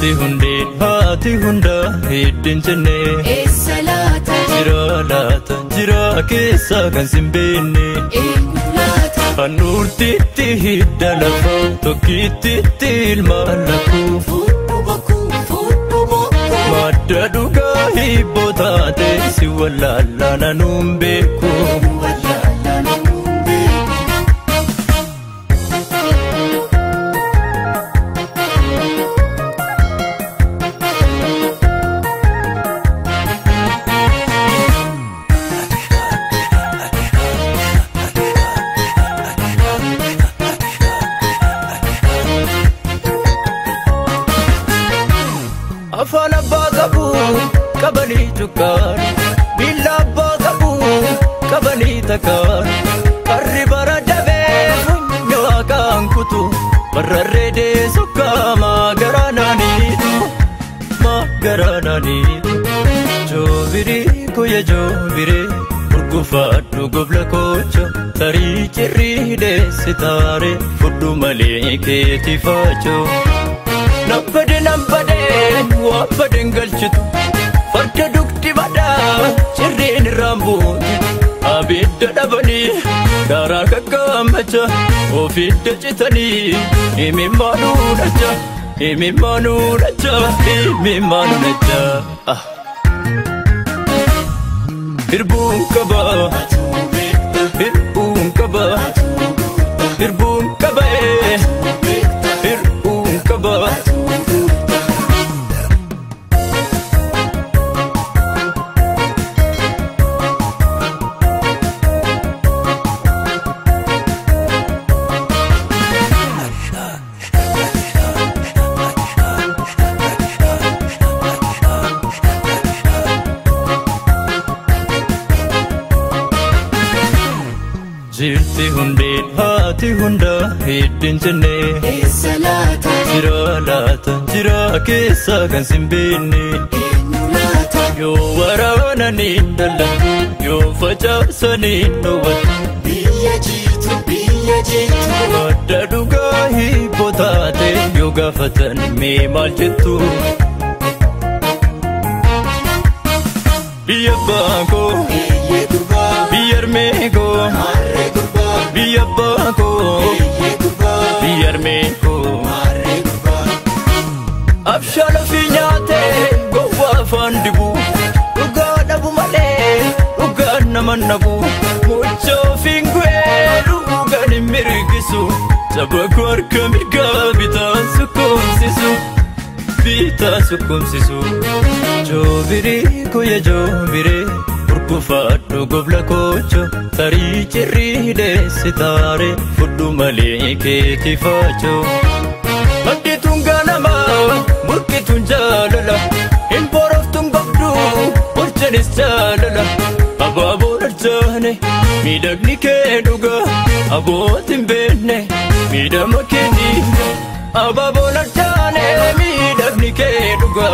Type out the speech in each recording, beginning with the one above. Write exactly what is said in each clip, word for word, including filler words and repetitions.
Ati hunde, ati hunda, hidden jene. Esalata, jiralata, jira keessa kan simbene. Ekulata, anur titi hidalafa, tokiti tilma laku. Futu baku, futu baku, madaduga hibotate, siwalala nanumbeku. Afana bagabu kabani tukar, bila bagabu kabani takar. Arribara dave funyo kangkutu, bararede suka magarana nitu, magarana nitu. Joobiree kuya joobiree, urgufatu gubla kocho, tari ceri de sitare, fudu maleke tifacho. Nampade nampade, wapade ngalchitu. Farda dukti bada, cirin rambuti. Abidda dabani, daraka kamacha. Ofidda chitani, imi manu raja. Imi manu raja, imi manu raja. Birbun kaba, birbun kaba, birbun kaba Jirti hunde, hati hunda, hidden jene. Esalata, jiralata, jira keessa kan simbene. Enulata, yo warana nindala, yo fajasa ninova. Biya jitu, biya jitu, wadda duga hipotate, yo gafatan me maljitu. Biya bango, biya duga, biar mego. Biar aku, biar aku. Abshala finyate, gowa fandibu. Uga nabu male, uga naman nabu. Mucho fingwe, uga ni mirigisu. Sabakwar kamirga, bita sukum sisu, bita sukum sisu. Joobiree kuya Joobiree. Kufatu gubla kocho, tari ceri de sitare, fudu maleke tifacho. Mati tunga nama, murki tunjalala, imporof tungbabdu, urjanis jalala. Abu abu rajane, midagni keduga, abu timbene, midamakeni. Abu abu rajane, midagni keduga,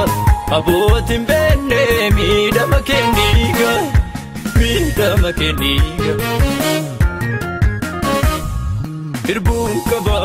abu timbene, midamakeniga. Birbun kaba,